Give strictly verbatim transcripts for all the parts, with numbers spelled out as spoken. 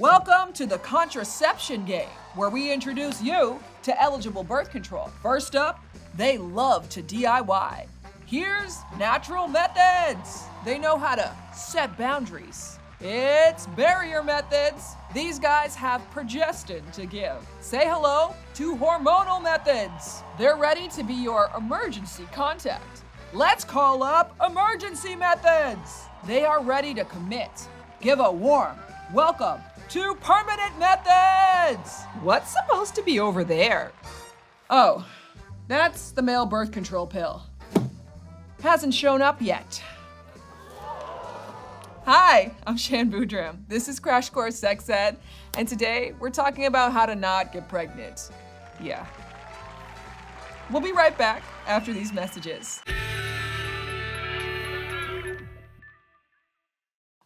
Welcome to the contraception game, where we introduce you to eligible birth control. First up, they love to D I Y. Here's natural methods. They know how to set boundaries. It's barrier methods. These guys have progestin to give. Say hello to hormonal methods. They're ready to be your emergency contact. Let's call up emergency methods. They are ready to commit. Give a warm welcome to permanent methods. What's supposed to be over there? Oh, that's the male birth control pill. Hasn't shown up yet. Hi, I'm Shan Boudram. This is Crash Course Sex Ed, and today we're talking about how to not get pregnant. Yeah. We'll be right back after these messages.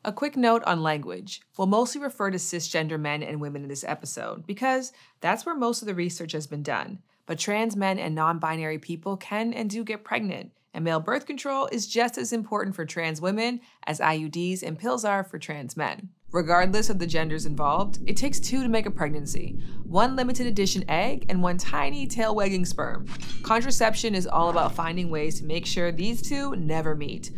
A quick note on language. We'll mostly refer to cisgender men and women in this episode because that's where most of the research has been done. But trans men and non-binary people can and do get pregnant, and male birth control is just as important for trans women as I U Ds and pills are for trans men. Regardless of the genders involved, it takes two to make a pregnancy, one limited edition egg and one tiny tail wagging sperm. Contraception is all about finding ways to make sure these two never meet,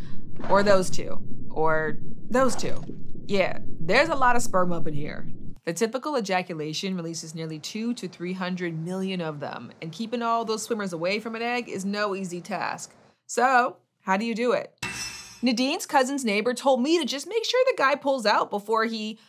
or those two, or those two. Yeah, there's a lot of sperm up in here. The typical ejaculation releases nearly two to three hundred million of them, and keeping all those swimmers away from an egg is no easy task. So, how do you do it? Nadine's cousin's neighbor told me to just make sure the guy pulls out before he,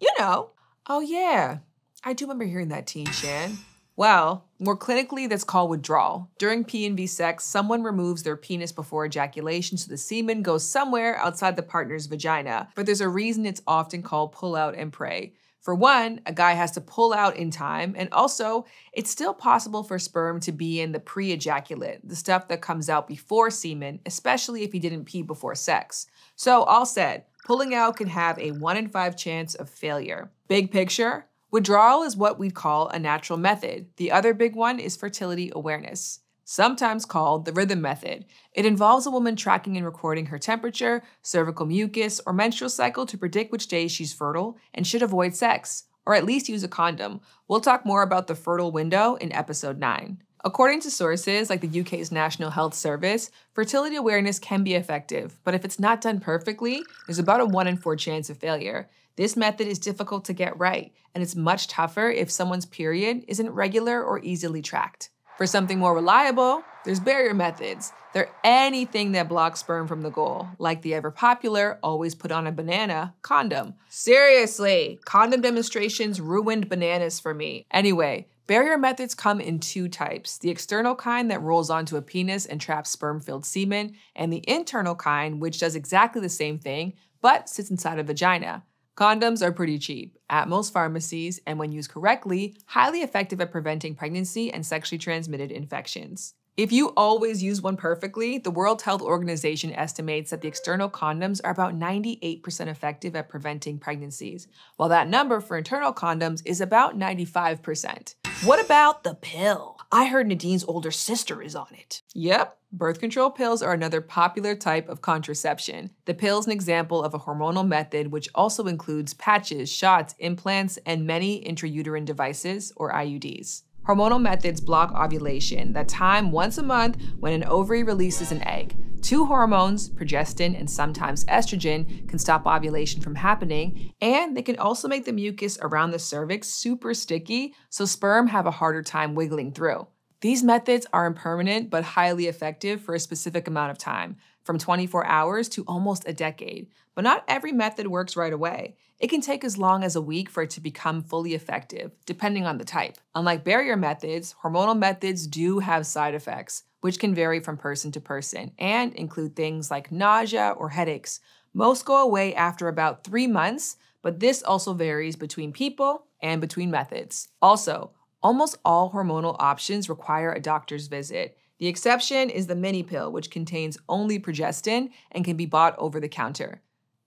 you know. Oh yeah, I do remember hearing that teen, Shan. Well, more clinically, that's called withdrawal. During P and V sex, someone removes their penis before ejaculation so the semen goes somewhere outside the partner's vagina, but there's a reason it's often called pull out and pray. For one, a guy has to pull out in time, and also, it's still possible for sperm to be in the pre-ejaculate, the stuff that comes out before semen, especially if he didn't pee before sex. So all said, pulling out can have a one in five chance of failure. Big picture, withdrawal is what we'd call a natural method. The other big one is fertility awareness, sometimes called the rhythm method. It involves a woman tracking and recording her temperature, cervical mucus, or menstrual cycle to predict which days she's fertile and should avoid sex, or at least use a condom. We'll talk more about the fertile window in episode nine. According to sources like the U K's National Health Service, fertility awareness can be effective, but if it's not done perfectly, there's about a one in four chance of failure. This method is difficult to get right, and it's much tougher if someone's period isn't regular or easily tracked. For something more reliable, there's barrier methods. They're anything that blocks sperm from the goal, like the ever-popular, always put on a banana, condom. Seriously, condom demonstrations ruined bananas for me. Anyway, barrier methods come in two types, the external kind that rolls onto a penis and traps sperm-filled semen, and the internal kind, which does exactly the same thing, but sits inside a vagina. Condoms are pretty cheap at most pharmacies and when used correctly, highly effective at preventing pregnancy and sexually transmitted infections. If you always use one perfectly, the World Health Organization estimates that the external condoms are about ninety-eight percent effective at preventing pregnancies, while that number for internal condoms is about ninety-five percent. What about the pill? I heard Nadine's older sister is on it. Yep. Birth control pills are another popular type of contraception. The pill's an example of a hormonal method which also includes patches, shots, implants, and many intrauterine devices, or I U Ds. Hormonal methods block ovulation, the time once a month when an ovary releases an egg. Two hormones, progestin and sometimes estrogen, can stop ovulation from happening, and they can also make the mucus around the cervix super sticky, so sperm have a harder time wiggling through. These methods are impermanent but highly effective for a specific amount of time, from twenty-four hours to almost a decade. But not every method works right away. It can take as long as a week for it to become fully effective, depending on the type. Unlike barrier methods, hormonal methods do have side effects, which can vary from person to person and include things like nausea or headaches. Most go away after about three months, but this also varies between people and between methods. Also, almost all hormonal options require a doctor's visit. The exception is the mini pill, which contains only progestin and can be bought over the counter.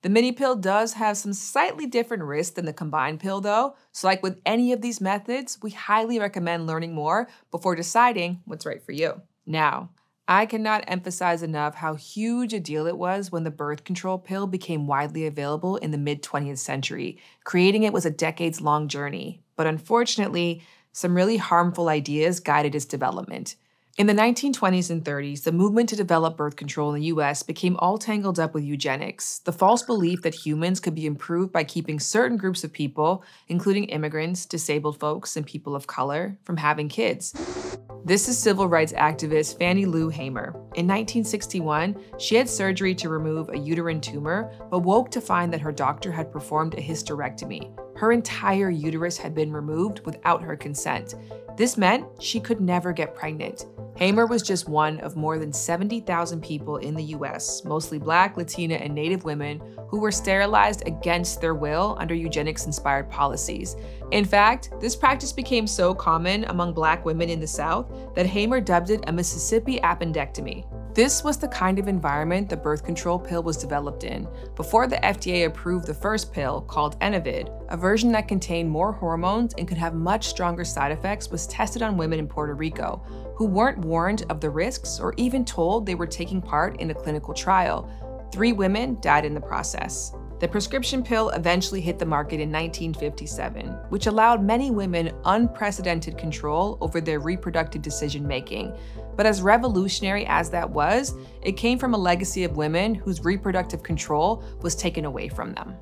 The mini pill does have some slightly different risks than the combined pill though, so like with any of these methods, we highly recommend learning more before deciding what's right for you. Now, I cannot emphasize enough how huge a deal it was when the birth control pill became widely available in the mid twentieth century. Creating it was a decades-long journey, but unfortunately, some really harmful ideas guided its development. In the nineteen twenties and thirties, the movement to develop birth control in the U S became all tangled up with eugenics, the false belief that humans could be improved by keeping certain groups of people, including immigrants, disabled folks, and people of color, from having kids. This is civil rights activist Fannie Lou Hamer. In nineteen sixty-one, she had surgery to remove a uterine tumor, but woke to find that her doctor had performed a hysterectomy. Her entire uterus had been removed without her consent. This meant she could never get pregnant. Hamer was just one of more than seventy thousand people in the U S, mostly Black, Latina, and Native women, who were sterilized against their will under eugenics-inspired policies. In fact, this practice became so common among Black women in the South that Hamer dubbed it a Mississippi appendectomy. This was the kind of environment the birth control pill was developed in, before the F D A approved the first pill, called Enovid. A version that contained more hormones and could have much stronger side effects was tested on women in Puerto Rico, who weren't warned of the risks or even told they were taking part in a clinical trial. Three women died in the process. The prescription pill eventually hit the market in nineteen fifty-seven, which allowed many women unprecedented control over their reproductive decision-making. But as revolutionary as that was, it came from a legacy of women whose reproductive control was taken away from them.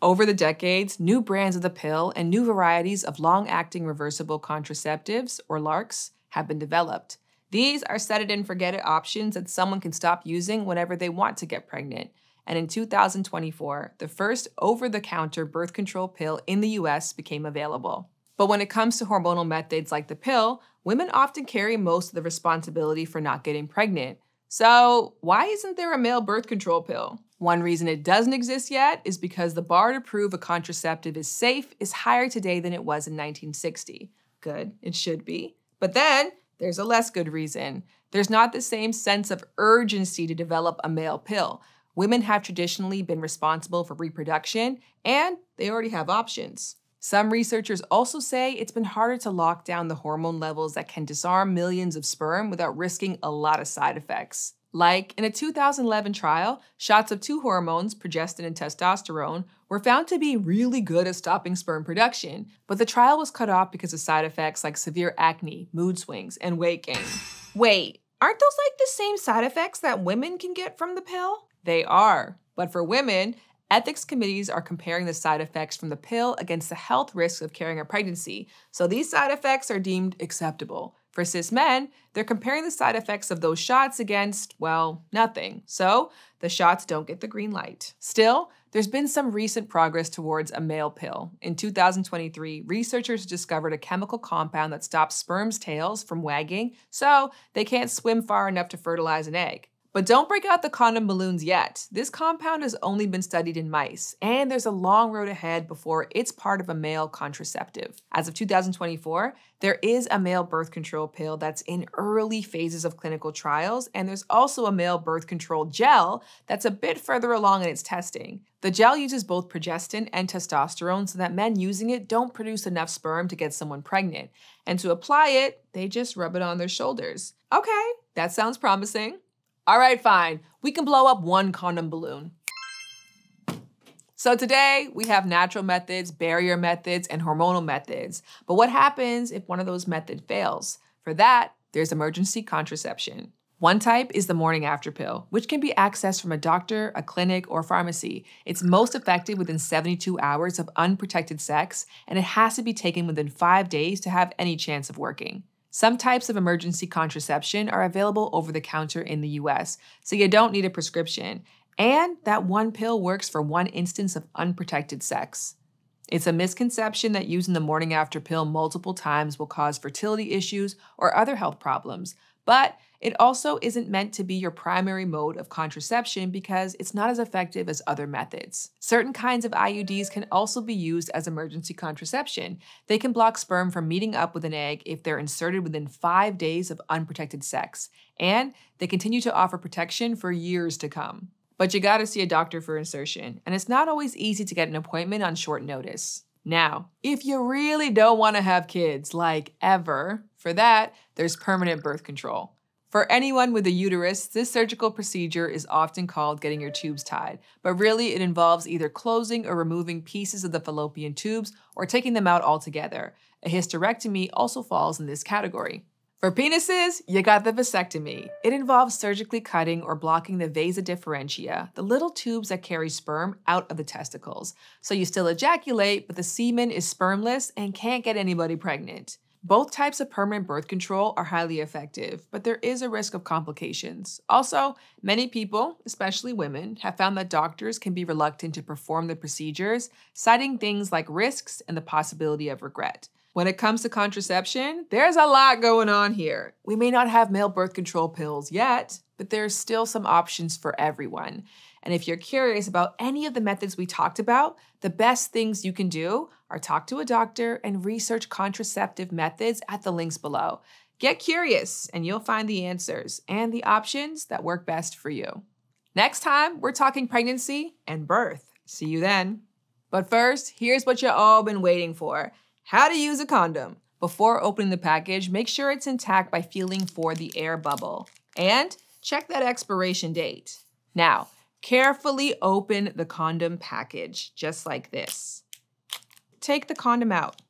Over the decades, new brands of the pill and new varieties of long-acting reversible contraceptives, or LARCs, have been developed. These are set-it-and-forget-it options that someone can stop using whenever they want to get pregnant. And in two thousand twenty-four, the first over-the-counter birth control pill in the U S became available. But when it comes to hormonal methods like the pill, women often carry most of the responsibility for not getting pregnant. So why isn't there a male birth control pill? One reason it doesn't exist yet is because the bar to prove a contraceptive is safe is higher today than it was in nineteen sixty. Good, it should be. But then there's a less good reason. There's not the same sense of urgency to develop a male pill. Women have traditionally been responsible for reproduction, and they already have options. Some researchers also say it's been harder to lock down the hormone levels that can disarm millions of sperm without risking a lot of side effects. Like, in a two thousand eleven trial, shots of two hormones, progestin and testosterone, were found to be really good at stopping sperm production, but the trial was cut off because of side effects like severe acne, mood swings, and weight gain. Wait, aren't those like the same side effects that women can get from the pill? They are, but for women, ethics committees are comparing the side effects from the pill against the health risks of carrying a pregnancy, so these side effects are deemed acceptable. For cis men, they're comparing the side effects of those shots against, well, nothing. So the shots don't get the green light. Still, there's been some recent progress towards a male pill. In two thousand twenty-three, researchers discovered a chemical compound that stops sperm's tails from wagging, so they can't swim far enough to fertilize an egg. But don't break out the condom balloons yet. This compound has only been studied in mice, and there's a long road ahead before it's part of a male contraceptive. As of two thousand twenty-four, there is a male birth control pill that's in early phases of clinical trials, and there's also a male birth control gel that's a bit further along in its testing. The gel uses both progestin and testosterone so that men using it don't produce enough sperm to get someone pregnant. And to apply it, they just rub it on their shoulders. Okay, that sounds promising. All right, fine. We can blow up one condom balloon. So today we have natural methods, barrier methods, and hormonal methods. But what happens if one of those methods fails? For that, there's emergency contraception. One type is the morning after pill, which can be accessed from a doctor, a clinic, or pharmacy. It's most effective within seventy-two hours of unprotected sex, and it has to be taken within five days to have any chance of working. Some types of emergency contraception are available over the counter in the U S, so you don't need a prescription. And that one pill works for one instance of unprotected sex. It's a misconception that using the morning after pill multiple times will cause fertility issues or other health problems, but it also isn't meant to be your primary mode of contraception because it's not as effective as other methods. Certain kinds of I U Ds can also be used as emergency contraception. They can block sperm from meeting up with an egg if they're inserted within five days of unprotected sex, and they continue to offer protection for years to come. But you gotta see a doctor for insertion, and it's not always easy to get an appointment on short notice. Now, if you really don't wanna have kids, like ever, for that, there's permanent birth control. For anyone with a uterus, this surgical procedure is often called getting your tubes tied, but really it involves either closing or removing pieces of the fallopian tubes or taking them out altogether. A hysterectomy also falls in this category. For penises, you got the vasectomy. It involves surgically cutting or blocking the vasa deferentia, the little tubes that carry sperm, out of the testicles. So you still ejaculate, but the semen is spermless and can't get anybody pregnant. Both types of permanent birth control are highly effective, but there is a risk of complications. Also, many people, especially women, have found that doctors can be reluctant to perform the procedures, citing things like risks and the possibility of regret. When it comes to contraception, there's a lot going on here. We may not have male birth control pills yet, but there's still some options for everyone. And if you're curious about any of the methods we talked about, the best things you can do are talk to a doctor and research contraceptive methods at the links below. Get curious and you'll find the answers and the options that work best for you. Next time, we're talking pregnancy and birth. See you then. But first, here's what you've all been waiting for. How to use a condom. Before opening the package, make sure it's intact by feeling for the air bubble. And check that expiration date. Now, carefully open the condom package, just like this. Take the condom out.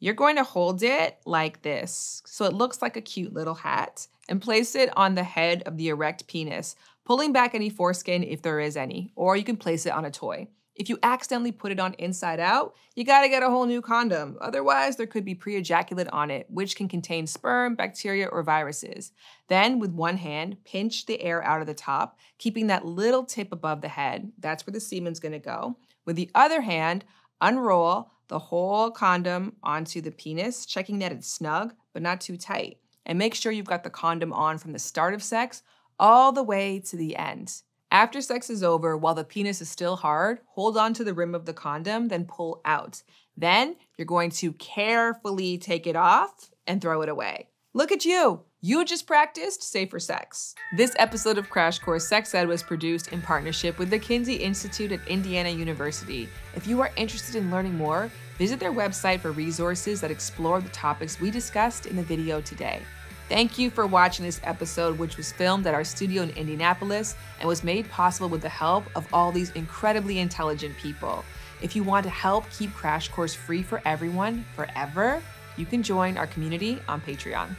You're going to hold it like this, so it looks like a cute little hat, and place it on the head of the erect penis, pulling back any foreskin if there is any, or you can place it on a toy. If you accidentally put it on inside out, you gotta get a whole new condom. Otherwise, there could be pre-ejaculate on it, which can contain sperm, bacteria, or viruses. Then, with one hand, pinch the air out of the top, keeping that little tip above the head. That's where the semen's gonna go. With the other hand, unroll the whole condom onto the penis, checking that it's snug, but not too tight. And make sure you've got the condom on from the start of sex all the way to the end. After sex is over, while the penis is still hard, hold on to the rim of the condom, then pull out. Then you're going to carefully take it off and throw it away. Look at you! You just practiced safer sex. This episode of Crash Course Sex Ed was produced in partnership with the Kinsey Institute at Indiana University. If you are interested in learning more, visit their website for resources that explore the topics we discussed in the video today. Thank you for watching this episode, which was filmed at our studio in Indianapolis and was made possible with the help of all these incredibly intelligent people. If you want to help keep Crash Course free for everyone forever, you can join our community on Patreon.